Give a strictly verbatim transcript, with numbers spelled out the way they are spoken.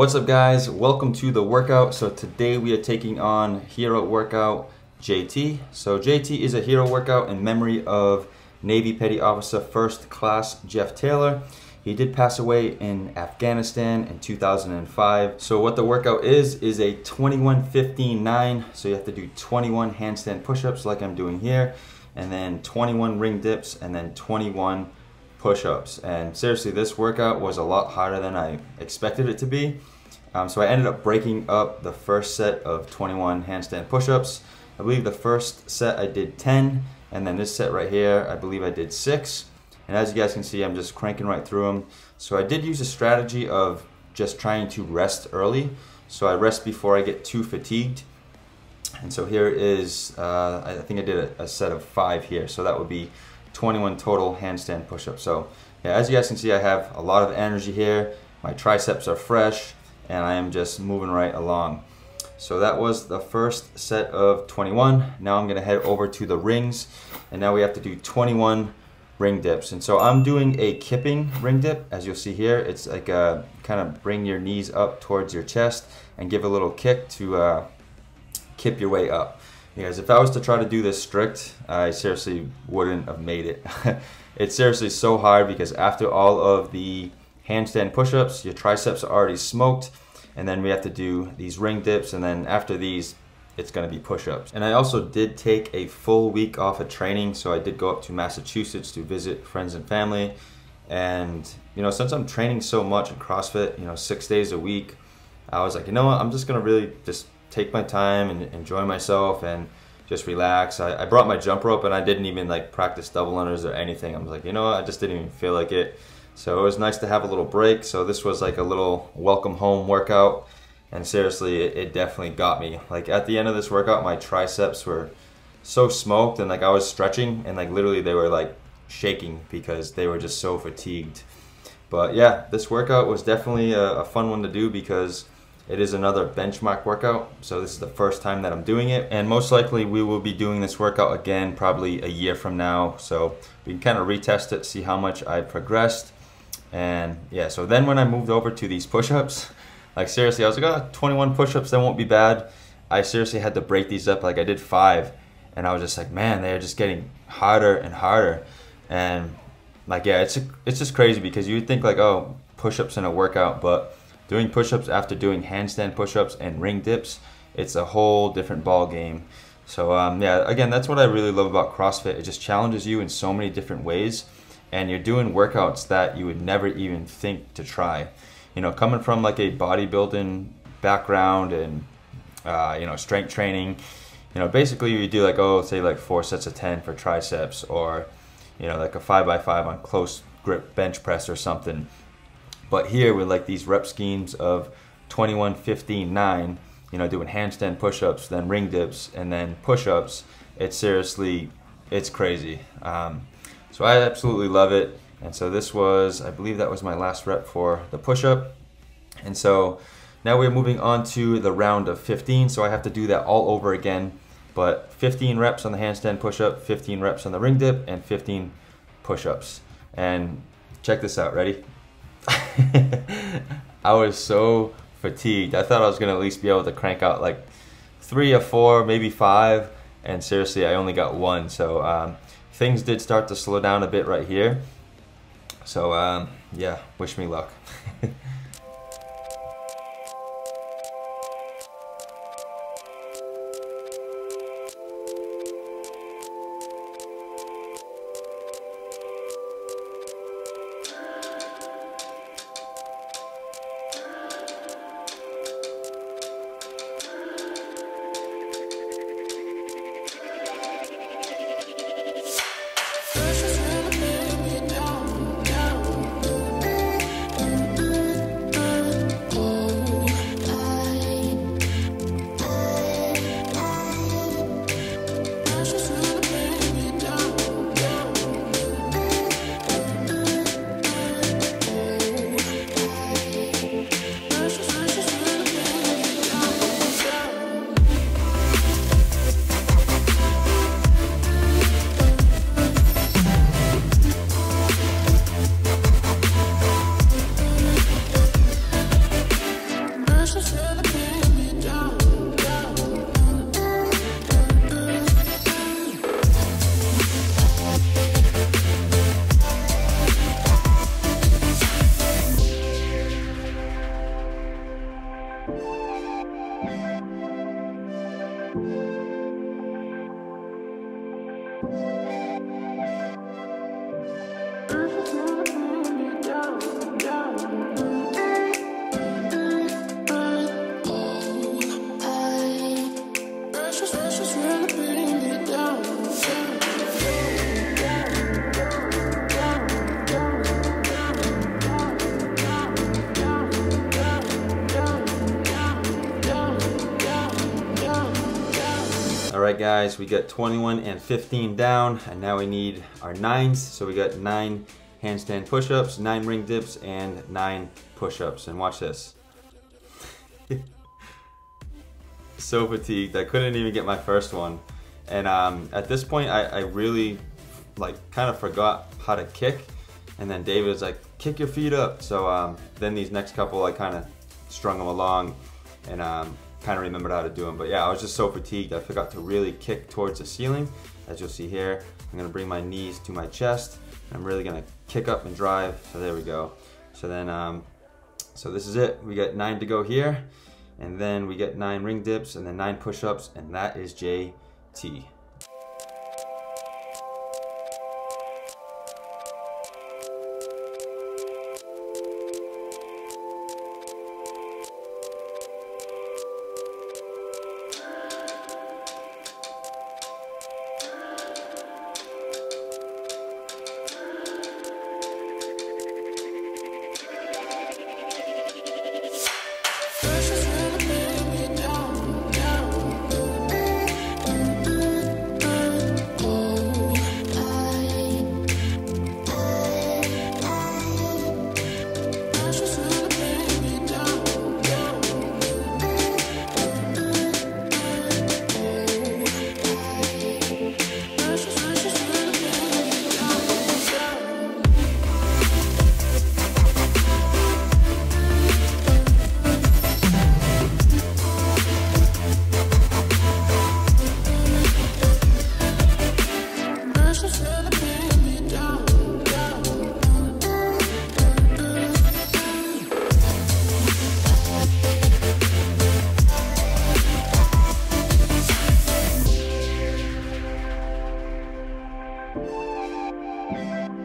What's up, guys? Welcome to the workout. So today we are taking on Hero Workout J T. So J T is a hero workout in memory of Navy Petty Officer First Class Jeff Taylor. He did pass away in Afghanistan in two thousand five. So what the workout is, is a twenty-one fifteen nine. So you have to do twenty-one handstand push-ups like I'm doing here, and then twenty-one ring dips, and then twenty-one push-ups. And seriously, this workout was a lot harder than I expected it to be. Um, so I ended up breaking up the first set of twenty-one handstand push-ups. I believe the first set I did ten, and then this set right here, I believe I did six. And as you guys can see, I'm just cranking right through them. So I did use a strategy of just trying to rest early. So I rest before I get too fatigued. And so here is, uh, I think I did a, a set of five here. So that would be twenty-one total handstand push-ups. So yeah, as you guys can see, I have a lot of energy here. My triceps are fresh and I am just moving right along. So that was the first set of twenty-one. Now I'm gonna head over to the rings, and now we have to do twenty-one ring dips. And so I'm doing a kipping ring dip. As you'll see here, it's like a kind of bring your knees up towards your chest and give a little kick to uh, kip your way up. You guys, if I was to try to do this strict, I seriously wouldn't have made it. It's seriously so hard because after all of the handstand push-ups, your triceps are already smoked, and then we have to do these ring dips, and then after these, it's gonna be push-ups. And I also did take a full week off of training, so I did go up to Massachusetts to visit friends and family. And you know, since I'm training so much in CrossFit, you know, six days a week, I was like, you know what, I'm just gonna really just take my time and enjoy myself and just relax. I, I brought my jump rope and I didn't even like practice double unders or anything. I was like, you know what? I just didn't even feel like it. So it was nice to have a little break. So this was like a little welcome home workout. And seriously, it, it definitely got me. Like at the end of this workout, my triceps were so smoked, and like I was stretching and like literally they were like shaking because they were just so fatigued. But yeah, this workout was definitely a, a fun one to do because it is another benchmark workout. So this is the first time that I'm doing it. And most likely we will be doing this workout again, probably a year from now. So we can kind of retest it, see how much I progressed. And yeah, so then when I moved over to these push-ups, like seriously, I was like, oh, twenty-one push-ups, that won't be bad. I seriously had to break these up. Like I did five and I was just like, man, they're just getting harder and harder. And like, yeah, it's, it's just crazy because you would think like, oh, push-ups in a workout, but doing push-ups after doing handstand push-ups and ring dips, it's a whole different ball game. So um, yeah, again, that's what I really love about CrossFit. It just challenges you in so many different ways, and you're doing workouts that you would never even think to try. You know, coming from like a bodybuilding background and uh, you know, strength training, you know, basically you do like, oh, say like four sets of ten for triceps, or you know, like a five by five on close grip bench press or something. But here with like these rep schemes of twenty-one, fifteen, nine, you know, doing handstand push-ups, then ring dips, and then push-ups, it's seriously, it's crazy. Um, so I absolutely love it. And so this was, I believe that was my last rep for the push-up. And so now we're moving on to the round of fifteen. So I have to do that all over again, but fifteen reps on the handstand push-up, fifteen reps on the ring dip, and fifteen push-ups. And check this out, ready? I was so fatigued. I thought I was gonna at least be able to crank out like three or four, maybe five, and seriously I only got one. So um, things did start to slow down a bit right here. So um, yeah, wish me luck. This is guys, we got twenty-one and fifteen down, and now we need our nines. So we got nine handstand push-ups, nine ring dips, and nine push-ups. And watch this. So fatigued, I couldn't even get my first one. And um, at this point, I, I really like kind of forgot how to kick. And then David was like, kick your feet up. So um, then these next couple, I kind of strung them along and um, kind of remembered how to do them. But yeah, I was just so fatigued. I forgot to really kick towards the ceiling. As you'll see here, I'm gonna bring my knees to my chest. And I'm really gonna kick up and drive. So there we go. So then, um, so this is it. We got nine to go here. And then we get nine ring dips and then nine push-ups, and that is J T. Thank you.